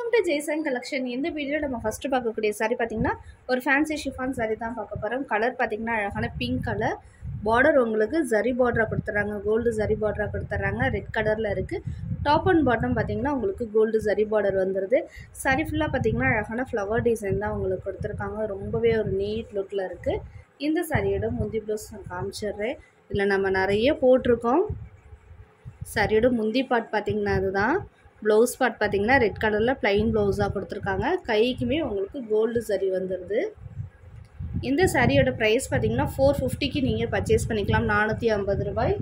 Welcome to Jaison collection. இந்த வீடியோவில் நம்ம ஃபஸ்ட்டு பார்க்கக்கூடிய சாரி பார்த்திங்கன்னா ஒரு ஃபேன்சி ஷிஃபான் சாரி தான் பார்க்க போகிறோம். கலர் பார்த்திங்கன்னா அழகான பிங்க் கலர், பார்டர் உங்களுக்கு ஜரி பார்டராக கொடுத்துட்றாங்க, கோல்டு ஜரி பார்டராக கொடுத்துட்றாங்க, ரெட் கலரில் இருக்குது. டாப் அண்ட் பாட்டம் பார்த்திங்கன்னா உங்களுக்கு கோல்டு ஜரி பார்டர் வந்துடுது. சாரி ஃபுல்லாக பார்த்திங்கன்னா அழகான ஃப்ளவர் டிசைன் தான் உங்களுக்கு கொடுத்துருக்காங்க. ரொம்பவே ஒரு நீட் லுக்கில் இருக்குது. இந்த சாரியோட முந்தி ப்ளவுஸ் நான் காமிச்சிட்றேன். இதில் நம்ம நிறைய போட்டிருக்கோம். சாரியோட முந்தி பாட் பார்த்திங்கன்னா அதுதான். ப்ளவுஸ் பார்ட் பார்த்திங்கன்னா ரெட் கலரில் ப்ளைன் ப்ளவுஸாக கொடுத்துருக்காங்க. கைக்குமே உங்களுக்கு கோல்டு சரி வந்துடுது. இந்த சாரியோட ப்ரைஸ் பார்த்திங்கன்னா 450க்கு நீங்கள் பர்ச்சேஸ் பண்ணிக்கலாம், 450 ரூபாய்.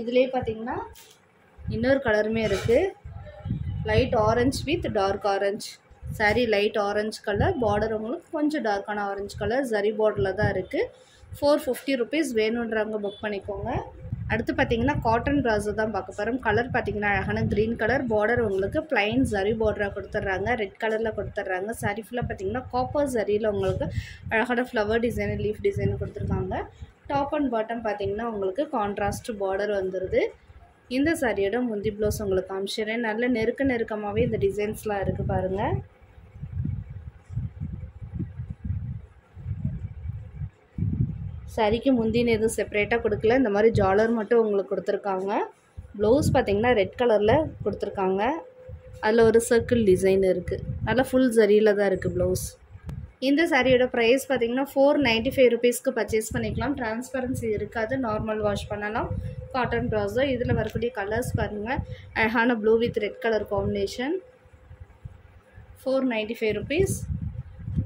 இதிலே பார்த்திங்கன்னா இன்னொரு கலருமே இருக்குது, light orange with dark orange. Sorry light orange colour, border உங்களுக்கு கொஞ்சம் டார்க்கான ஆரஞ்ச் கலர், சரி பார்டரில் தான் இருக்குது. 450 ரூபீஸ், வேணுன்றவங்க புக் பண்ணிக்கோங்க. அடுத்து பார்த்தீங்கன்னா காட்டன் ப்ராஸோ தான் பார்க்க போகிறோம். கலர் பார்த்தீங்கன்னா அழகான க்ரீன் கலர், பார்டர் உங்களுக்கு ப்ளைன் ஜரி பார்டராக கொடுத்துட்றாங்க, ரெட் கலரில் கொடுத்துட்றாங்க. சாரி ஃபுல்லாக பார்த்தீங்கன்னா காப்பர் ஜரியில் உங்களுக்கு அழகான ஃப்ளவர் டிசைனு, லீஃப் டிசைனு கொடுத்துருக்காங்க. டாப் அண்ட் பாட்டம் பார்த்தீங்கன்னா உங்களுக்கு கான்ட்ராஸ்ட் பார்டர் வந்துடுது. இந்த சாரியோட முந்தி ப்ளவுஸ் உங்களுக்கு காமிச்சிடுறேன். நல்ல நெருக்கமாகவே இந்த டிசைன்ஸ்லாம் இருக்குது பாருங்கள். சாரிக்கு முந்தின எதுவும் செப்பரேட்டாக கொடுக்கல, இந்த மாதிரி ஜாலர் மட்டும் உங்களுக்கு கொடுத்துருக்காங்க. ப்ளவுஸ் பார்த்திங்கன்னா ரெட் கலரில் கொடுத்துருக்காங்க, அதில் ஒரு சர்க்கிள் டிசைன் இருக்குது. நல்லா ஃபுல் ஜரியில் தான் இருக்குது ப்ளவுஸ். இந்த சாரியோட ப்ரைஸ் பார்த்திங்கன்னா 495 ரூபீஸ்க்கு பர்ச்சேஸ் பண்ணிக்கலாம். டிரான்ஸ்பரன்சி இருக்காது, நார்மல் வாஷ் பண்ணலாம். காட்டன் ப்ராஸோ. இதில் வரக்கூடிய கலர்ஸ் பாருங்கள், அழகான blue with red colour combination, 495 rupees.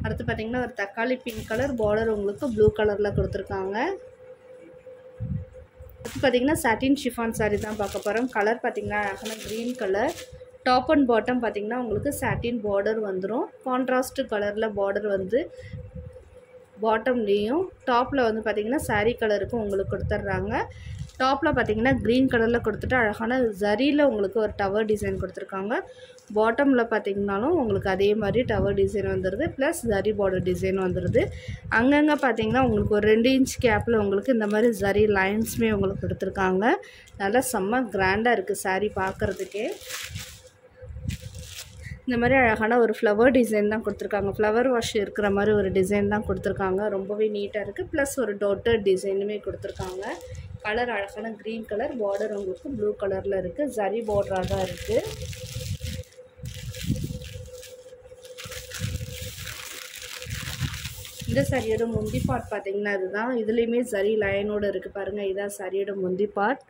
அடுத்து பார்த்தீங்கன்னா ஒரு தக்காளி பிங்க் கலர், பார்டர் உங்களுக்கு ப்ளூ கலரில் கொடுத்துருக்காங்க. அடுத்து பார்த்தீங்கன்னா சாட்டின் ஷிஃபான் சாரி தான் பார்க்க போகிறோம். கலர் பார்த்திங்கன்னா அழகான green colour, top and bottom பார்த்திங்கன்னா உங்களுக்கு சாட்டின் பார்டர் வந்துடும். கான்ட்ராஸ்ட்டு கலரில் பார்டர் வந்து பாட்டம்லேயும், டாப்பில் வந்து பார்த்திங்கன்னா சாரீ கலருக்கும் உங்களுக்கு கொடுத்துட்றாங்க. டாப்பில் பார்த்திங்கன்னா க்ரீன் கலரில் கொடுத்துட்டு அழகான ஜரியில் உங்களுக்கு ஒரு டவர் டிசைன் கொடுத்துருக்காங்க. பாட்டமில் பார்த்திங்கனாலும் உங்களுக்கு அதே மாதிரி டவர் டிசைன் வந்துடுது, ப்ளஸ் ஜரி பார்டர் டிசைன் வந்துடுது. அங்கங்கே பார்த்திங்கன்னா உங்களுக்கு ஒரு 2 இன்ச் கேப்பில் உங்களுக்கு இந்த மாதிரி ஜரி லைன்ஸுமே உங்களுக்கு கொடுத்துருக்காங்க. நல்லா செம்ம கிராண்டாக இருக்குது சாரீ பார்க்குறதுக்கே. இந்த மாதிரி அழகான ஒரு ஃப்ளவர் டிசைன் தான் கொடுத்துருக்காங்க, ஃப்ளவர் வாஷ் இருக்கிற மாதிரி ஒரு டிசைன் தான் கொடுத்துருக்காங்க. ரொம்பவே நீட்டாக இருக்குது. ப்ளஸ் ஒரு டாட்டர் டிசைனுமே கொடுத்துருக்காங்க. கலர் அழகான க்ரீன் கலர், பார்டர் உங்களுக்கு ப்ளூ கலரில் இருக்குது, ஜரி பார்டராக தான் இருக்குது. இந்த சாரியோட முந்தி பார்ட் பார்த்திங்கன்னா இதுதான். இதுலேயுமே ஜரி லைனோடு இருக்குது பாருங்கள். இதுதான் சாரியோட முந்தி பார்ட்.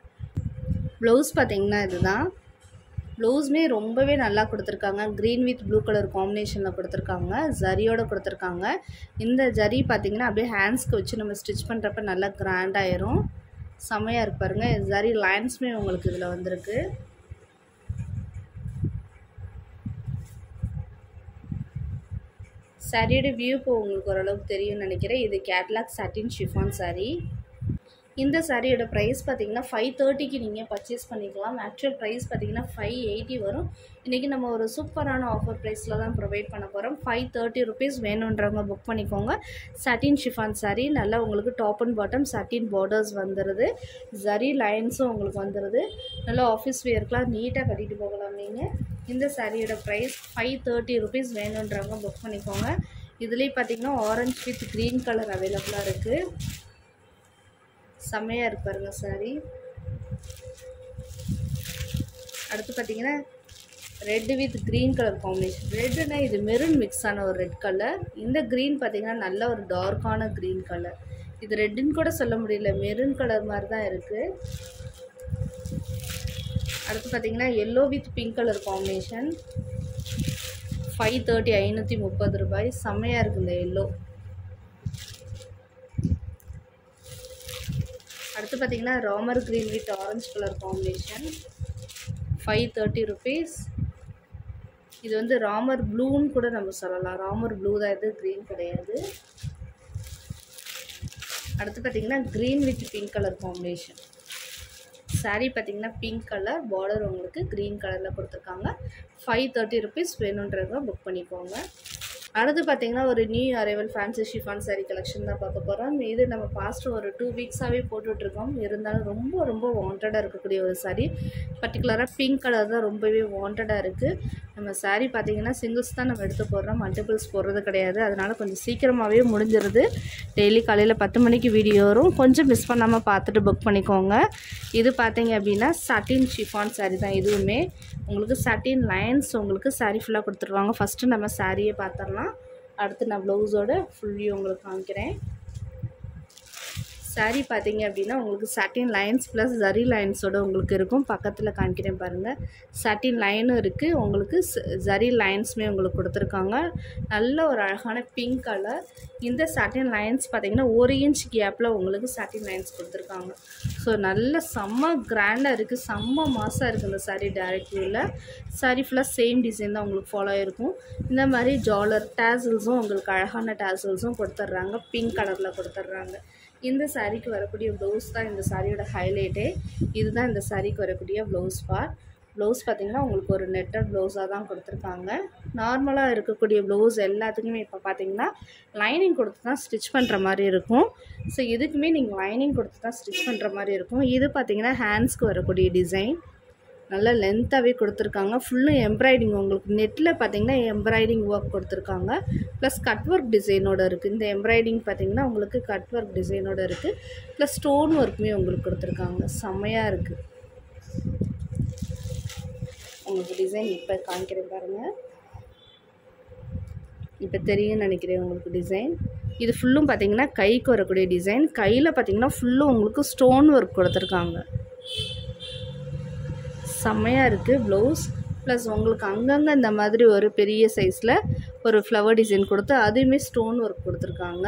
ப்ளவுஸ் பார்த்திங்கன்னா இதுதான். ப்ளவுஸுமே ரொம்பவே நல்லா கொடுத்துருக்காங்க, க்ரீன் வித் ப்ளூ கலர் காம்பினேஷனில் கொடுத்துருக்காங்க, ஜரியோடு கொடுத்துருக்காங்க. இந்த ஜரி பார்த்திங்கன்னா அப்படியே ஹேண்ட்ஸ்க்கு வச்சு நம்ம ஸ்டிச் பண்ணுறப்ப நல்லா கிராண்டாயிரும், செம்மையாக இருக்கு பாருங்கள். ஜரி லைன்ஸுமே உங்களுக்கு இதில் வந்திருக்கு. சாரியோட வியூ இப்போ உங்களுக்கு ஓரளவுக்கு தெரியும்னு நினைக்கிறேன். இது கேட்லாக் சாட்டின் ஷிஃபான் சாரி. இந்த சாரியோட ப்ரைஸ் பார்த்திங்கன்னா 530க்கு நீங்கள் பர்ச்சேஸ் பண்ணிக்கலாம். ஆக்சுவல் ப்ரைஸ் பார்த்திங்கன்னா 580 வரும். இன்றைக்கி நம்ம ஒரு சூப்பரான ஆஃபர் ப்ரைஸில் தான் ப்ரொவைட் பண்ண போகிறோம். 530 ரூபீஸ், வேணுன்றவங்க புக் பண்ணிக்கோங்க. சாட்டின் ஷிஃபான் சாரி, நல்லா உங்களுக்கு top and bottom satin borders வந்துடுது, ஜரி லைன்ஸும் உங்களுக்கு வந்துடுது. நல்லா ஆஃபீஸ் வியர்க்கெலாம் நீட்டாக கட்டிட்டு போகலாம் நீங்கள். இந்த சாரியோட ப்ரைஸ் 530 ரூபீஸ், வேணுன்றவங்க புக் பண்ணிக்கோங்க. இதுலேயே பார்த்திங்கன்னா ஆரஞ்சு வித் க்ரீன் கலர் அவைலபிளாக இருக்குது. செம்மையாக இருக்கு பாருங்க சாரி. அடுத்து பார்த்திங்கன்னா red with green colour combination. ரெட்டுனா இது மெரூன் மிக்ஸ் ஆன ஒரு ரெட் கலர். இந்த க்ரீன் பார்த்திங்கன்னா நல்ல ஒரு டார்க்கான க்ரீன் கலர். இது ரெட்டுன்னு கூட சொல்ல முடியல, மெரூன் கலர் மாதிரி தான் இருக்குது. அடுத்து பார்த்திங்கன்னா yellow with pink colour combination, 530, 530 ரூபாய். செம்மையாக இருக்குது இந்த எல்லோ. அடுத்து பார்த்திங்கன்னா Ramar green with orange colour combination, 530 rupees. இது வந்து ராமர் ப்ளூன்னு கூட நம்ம சொல்லலாம், ராமர் ப்ளூ தான் இது, க்ரீன் கிடையாது. அடுத்து பார்த்திங்கன்னா green with pink colour combination. Sari பார்த்திங்கன்னா பிங்க் கலர், பார்டர் உங்களுக்கு க்ரீன் கலரில் கொடுத்துருக்காங்க. 530 ரூபீஸ், வேணுன்றத புக் பண்ணிக்கோங்க. அடுத்து பார்த்தீங்கன்னா ஒரு new arrival fancy chiffon sari collection தான் பார்க்க போகிறோம். இது நம்ம பாஸ்ட் ஒரு 2 வீக்ஸாகவே போட்டுட்ருக்கோம். இருந்தாலும் ரொம்ப ரொம்ப வாண்டடாக இருக்கக்கூடிய ஒரு சாரீ, பர்டிகுலராக பிங்க் கலர் தான் ரொம்பவே வாண்டடாக இருக்குது. நம்ம சாரீ பார்த்திங்கன்னா சிங்கிள்ஸ் தான் நம்ம எடுத்து போடுறோம், மல்டிபிள்ஸ் போடுறது கிடையாது. அதனால் கொஞ்சம் சீக்கிரமாகவே முடிஞ்சிருது. டெய்லி காலையில் 10 மணிக்கு வீடியோ வரும், கொஞ்சம் மிஸ் பண்ணாமல் பார்த்துட்டு புக் பண்ணிக்கோங்க. இது பார்த்திங்க அப்படின்னா சட்டின் ஷிஃபான் சாரீ தான். இதுவுமே உங்களுக்கு சட்டின் லைன்ஸ் உங்களுக்கு சாரீ ஃபுல்லாக கொடுத்துருவாங்க. ஃபஸ்ட்டு நம்ம சாரியை பார்த்துடலாம். அடுத்து நான் ப்ளவுஸோட ஃபுல் வியூ உங்களுக்கு காமிக்கிறேன். சாரீ பார்த்தீங்க அப்படின்னா உங்களுக்கு சாட்டின் லைன்ஸ் ப்ளஸ் ஜரி லைன்ஸோடு உங்களுக்கு இருக்கும். பக்கத்தில் காமிக்கிறேன் பாருங்கள், சாட்டின் லைனும் இருக்குது, உங்களுக்கு ஜரி லைன்ஸுமே உங்களுக்கு கொடுத்துருக்காங்க. நல்ல ஒரு அழகான பிங்க் கலர். இந்த சாட்டின் லைன்ஸ் பார்த்திங்கன்னா 1 இன்ச் கேப்பில் உங்களுக்கு சாட்டின் லைன்ஸ் கொடுத்துருக்காங்க. ஸோ நல்ல செம்ம கிராண்டாக இருக்குது, செம்ம மாசாக இருக்குது இந்த சாரீ. டேரக்ட் வியூவில் சாரீ ஃபுல்லாக சேம் டிசைன் தான் உங்களுக்கு ஃபாலோ ஆகிருக்கும். இந்த மாதிரி ஜாலர் டேசல்ஸும் உங்களுக்கு அழகான டேசல்ஸும் கொடுத்துட்றாங்க, பிங்க் கலரில் கொடுத்துட்றாங்க. இந்த சாரீக்கு வரக்கூடிய ப்ளவுஸ் தான் இந்த சாரியோட ஹைலைட்டே. இதுதான் இந்த சாரீக்கு வரக்கூடிய ப்ளவுஸ் பார்ட். ப்ளவுஸ் பார்த்திங்கன்னா உங்களுக்கு ஒரு நெட்டட் ப்ளவுஸாக தான் கொடுத்துருக்காங்க. நார்மலாக இருக்கக்கூடிய ப்ளவுஸ் எல்லாத்துக்குமே இப்போ பார்த்திங்கன்னா லைனிங் கொடுத்து தான் ஸ்டிச் பண்ணுற மாதிரி இருக்கும். ஸோ இதுக்குமே நீங்கள் லைனிங் கொடுத்து தான் ஸ்டிச் பண்ணுற மாதிரி இருக்கும். இது பார்த்திங்கன்னா ஹேண்ட்ஸ்க்கு வரக்கூடிய டிசைன் நல்லா லென்த்தாகவே கொடுத்துருக்காங்க. ஃபுல்லும் எம்ப்ராய்டிங் உங்களுக்கு நெட்டில் பார்த்திங்கன்னா எம்ப்ராய்டிங் ஒர்க் கொடுத்துருக்காங்க, ப்ளஸ் கட் ஒர்க் டிசைனோடு இருக்குது. இந்த எம்ப்ராய்டிங் பார்த்திங்கன்னா உங்களுக்கு கட் ஒர்க் டிசைனோடு இருக்குது, ப்ளஸ் ஸ்டோன் ஒர்க்குமே உங்களுக்கு கொடுத்துருக்காங்க. செம்மையாக இருக்குது. உங்களுக்கு டிசைன் இப்போ காமிக்கிறேன் பாருங்கள், இப்போ தெரியும் நினைக்கிறேன் உங்களுக்கு டிசைன். இது ஃபுல்லும் பார்த்திங்கன்னா கைக்கு வரக்கூடிய டிசைன். கையில் பார்த்திங்கன்னா ஃபுல்லும் உங்களுக்கு ஸ்டோன் ஒர்க் கொடுத்துருக்காங்க. செம்மையாக இருக்குது ப்ளவுஸ். ப்ளஸ் உங்களுக்கு அங்கங்கே இந்த மாதிரி ஒரு பெரிய சைஸில் ஒரு ஃப்ளவர் டிசைன் கொடுத்து அதுவுமே ஸ்டோன் ஒர்க் கொடுத்துருக்காங்க.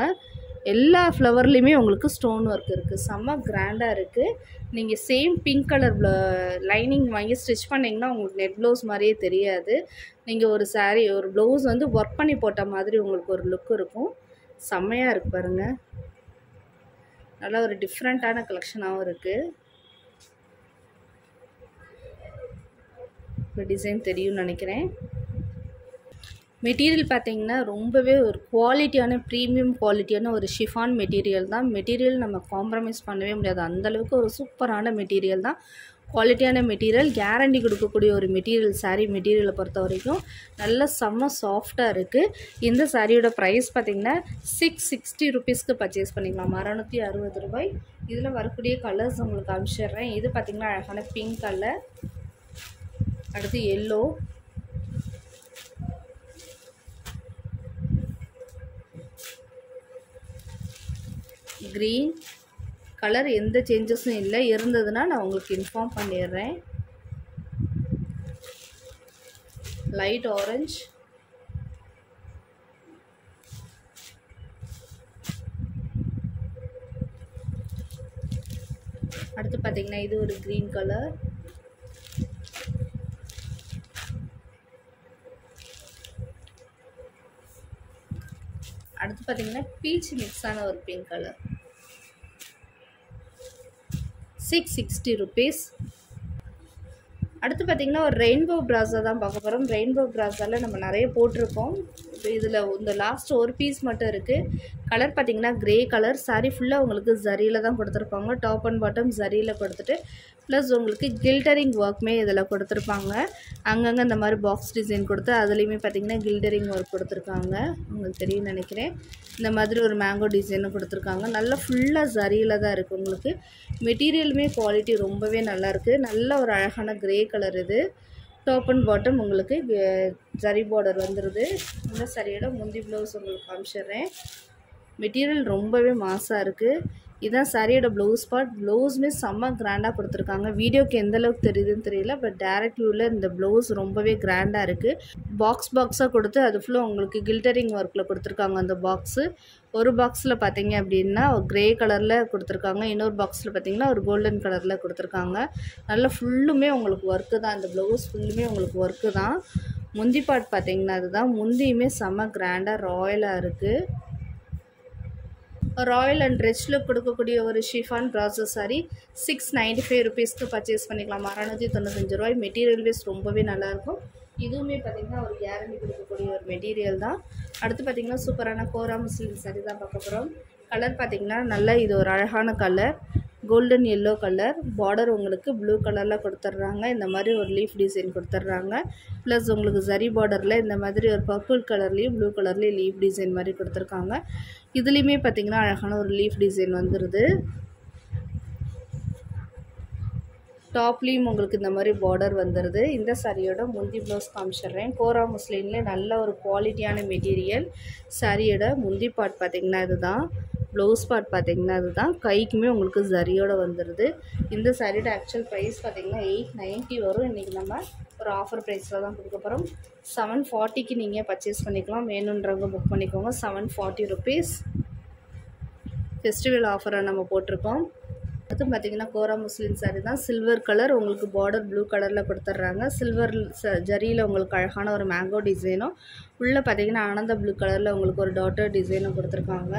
எல்லா ஃப்ளவர்லேயுமே உங்களுக்கு ஸ்டோன் ஒர்க் இருக்குது. செம்ம கிராண்டாக இருக்குது. நீங்கள் சேம் பிங்க் கலர் லைனிங் வாங்கி ஸ்டிச் பண்ணிங்கன்னா உங்களுக்கு நெட் ப்ளவுஸ் மாதிரியே தெரியாது. நீங்கள் ஒரு சாரீ ஒரு ப்ளவுஸ் வந்து ஒர்க் பண்ணி போட்ட மாதிரி உங்களுக்கு ஒரு லுக் இருக்கும். செம்மையாக இருக்குது பாருங்கள். நல்லா ஒரு டிஃப்ரெண்ட்டான கலெக்ஷனாகவும் இருக்குது. டிசைன் தெரியும்னு நினைக்கிறேன். மெட்டீரியல் பார்த்திங்கன்னா ரொம்பவே ஒரு குவாலிட்டியான ப்ரீமியம் குவாலிட்டியான ஒரு ஷிஃபான் மெட்டீரியல் தான். மெட்டீரியல் நம்ம காம்ப்ரமைஸ் பண்ணவே முடியாது, அந்தளவுக்கு ஒரு சூப்பரான மெட்டீரியல் தான். குவாலிட்டியான மெட்டீரியல், கேரண்டி கொடுக்கக்கூடிய ஒரு மெட்டீரியல். சாரீ மெட்டீரியலை பொறுத்த வரைக்கும் நல்ல செம்ம சாஃப்டாக இருக்குது. இந்த சாரியோட ப்ரைஸ் பார்த்திங்கன்னா 660 ரூபீஸ்க்கு பர்ச்சேஸ் பண்ணிக்கலாம், 660 ரூபாய். இதில் வரக்கூடிய கலர்ஸ் உங்களுக்கு அனுப்பிச்சிடுறேன். இது பார்த்திங்கன்னா அழகான பிங்க் கலர், அடுத்து எல்லோ, க்ரீன் கலர். எந்த சேஞ்சஸும் இல்லை, இருந்ததுன்னா நான் உங்களுக்கு இன்ஃபார்ம் பண்ணிடுறேன். லைட் ஆரஞ்சு, அடுத்து பார்த்திங்கன்னா இது ஒரு க்ரீன் கலர், அடுத்து பார்த்தீங்கன்னா பீச் மிக்ஸான ஒரு பிங்க் கலர். 660 ரூபீஸ். அடுத்து பார்த்திங்கன்னா ஒரு ரெயின்போ பிராஸா தான் பார்க்க போகிறோம். ரெயின்போ பிராஸாவில் நம்ம நிறைய போட்டிருக்கோம். இப்போ இதில் இந்த லாஸ்ட் ஒரு பீஸ் மட்டும் இருக்குது. கலர் பார்த்திங்கன்னா க்ரே கலர். சாரீ ஃபுல்லாக உங்களுக்கு ஜரியில் தான் கொடுத்துருப்பாங்க. டாப் அண்ட் பாட்டம் ஜரியில் கொடுத்துட்டு ப்ளஸ் உங்களுக்கு கில்டரிங் ஒர்க்குமே இதில் கொடுத்துருப்பாங்க. அங்கங்கே இந்த மாதிரி பாக்ஸ் டிசைன் கொடுத்து அதுலேயுமே பார்த்திங்கன்னா கில்டரிங் ஒர்க் கொடுத்துருக்காங்க. உங்களுக்கு தெரியும் நினைக்கிறேன். இந்த மாதிரி ஒரு மேங்கோ டிசைனும் கொடுத்துருக்காங்க. நல்லா ஃபுல்லாக ஜரியில் தான் இருக்குது. உங்களுக்கு மெட்டீரியலுமே குவாலிட்டி ரொம்பவே நல்லாயிருக்கு. நல்ல ஒரு அழகான க்ரே கலர். இது டாப் அண்ட் பாட்டம் உங்களுக்கு ஜரி பார்டர் வந்துடுது. இந்த சரியோட முந்தி ப்ளவுஸ் உங்களுக்கு காமிச்சிடுறேன். மெட்டீரியல் ரொம்பவே மாசாக இருக்குது. இதுதான் சாரியோட ப்ளவுஸ் பார்ட். ப்ளவுஸுமே செம்ம கிராண்டாக கொடுத்துருக்காங்க. வீடியோக்கு எந்தளவுக்கு தெரியுதுன்னு தெரியல, பட் டேரக்ட் வியூவில் இந்த ப்ளவுஸ் ரொம்பவே கிராண்டாக இருக்குது. பாக்ஸாக கொடுத்து அது ஃபுல்லாக உங்களுக்கு கில்டரிங் ஒர்க்கில் கொடுத்துருக்காங்க. அந்த பாக்ஸு ஒரு பாக்ஸில் பார்த்திங்க அப்படின்னா க்ரே கலரில் கொடுத்துருக்காங்க, இன்னொரு பாக்ஸில் பார்த்திங்கன்னா ஒரு கோல்டன் கலரில் கொடுத்துருக்காங்க. நல்லா ஃபுல்லுமே உங்களுக்கு ஒர்க்கு தான். இந்த ப்ளவுஸ் ஃபுல்லுமே உங்களுக்கு ஒர்க்கு தான். முந்தி பார்ட் பார்த்திங்கன்னா அதுதான் முந்தியுமே செம்ம கிராண்டாக ராயலாக இருக்குது. ராயல் அண்ட் ரிச் லுக் கொடுக்கக்கூடிய ஒரு ஷிஃபான் பிராசோ சாரி 695 ரூபீஸ்க்கு பர்ச்சேஸ் பண்ணிக்கலாம், 695 ரூபாய். மெட்டீரியல் வேஸ் ரொம்பவே நல்லாயிருக்கும். இதுவுமே பார்த்திங்கன்னா ஒரு கேரண்டி கொடுக்கக்கூடிய ஒரு மெட்டீரியல் தான். அடுத்து பாத்தீங்கன்னா சூப்பரான கோரா முஸ்லிம் saree தான் பார்க்க போறோம். கலர் பாத்தீங்கன்னா நல்ல இது ஒரு அழகான colour golden yellow colour border உங்களுக்கு blue கலர்ல கொடுத்துறாங்க. இந்த மாதிரி ஒரு லீஃப் டிசைன் கொடுத்துறாங்க. plus உங்களுக்கு zari borderல இந்த மாதிரி ஒரு purple கலர்லயும் blue கலர்லயும் லீஃப் டிசைன் மாதிரி கொடுத்துருக்காங்க. இதுலயுமே பாத்தீங்கன்னா அழகான ஒரு லீஃப் டிசைன் வந்துருது. டாப்லயும் உங்களுக்கு இந்த மாதிரி border வந்துருது. இந்த சாரியோட முந்தி ப்ளவுஸ் காமிச்சறேன். கோரா முஸ்லின்ல நல்ல ஒரு குவாலிட்டியான மெட்டீரியல். சாரியோட முந்தி பார்ட் பாத்தீங்கன்னா இதுதான். ब्लाउज पार्ट पातीங்கன்னா அதுதான். கைக்குமே உங்களுக்கு ஜரியோட வந்துருது. இந்த சாரியோட एक्चुअल प्राइस பாத்தீங்கன்னா 890 வரும். இன்னைக்கு நம்ம ஒரு ஆஃபர் பிரைஸ்ல தான் கொடுக்க போறோம். 740 க்கு நீங்க பர்சேஸ் பண்ணிக்கலாம். வேணும்ன்றவங்க புக் பண்ணிக்கோங்க. 740 ரூபீஸ் ஃபெஸ்டிவல் ஆஃபரா நம்ம போட்டுருக்கோம். அடுத்து பாத்தீங்கன்னா கோரா முஸ்லிம் saree தான். சில்வர் கலர் உங்களுக்கு border blue கலர்ல கொடுத்துறாங்க. சில்வர் ஜரியில உங்களுக்கு அழகான ஒரு mango டிசைனும் உள்ள பாத்தீங்கன்னா ஆனந்த blue கலர்ல உங்களுக்கு ஒரு டாட்டர் டிசைனும் கொடுத்துருக்காங்க.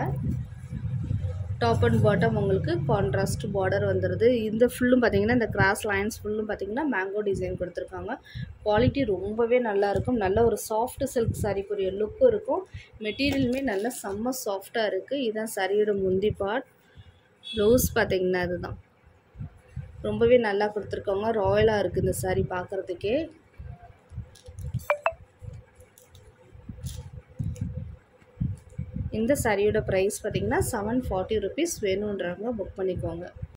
टॉप एंड बॉटम உங்களுக்கு கான்ட்ராஸ்ட் border வந்திருது. இந்த ஃபுல்லும் பாத்தீங்கன்னா இந்த கிராஸ் லைன்ஸ் ஃபுல்லும் பாத்தீங்கன்னா mango டிசைன் கொடுத்திருக்காங்க. குவாலிட்டி ரொம்பவே நல்லா இருக்கும். நல்ல ஒரு சாஃப்ட் silk saree குரிய லுக் இருக்கும். மெட்டீரியலுமே நல்ல செம்ம சாஃப்ட்டா இருக்கு. இதான் சாரியோட முந்தி பார்ட். ப்ளவுஸ் பாத்தீங்கன்னா இதுதான். ரொம்பவே நல்லா கொடுத்திருக்காங்க. ராயலா இருக்கு இந்த saree பார்க்கிறதுக்கே. இந்த சாரியோட பிரைஸ் பாத்தீங்கன்னா 740 rupees. வேணும்ன்றவங்க புக் பண்ணிக்கோங்க.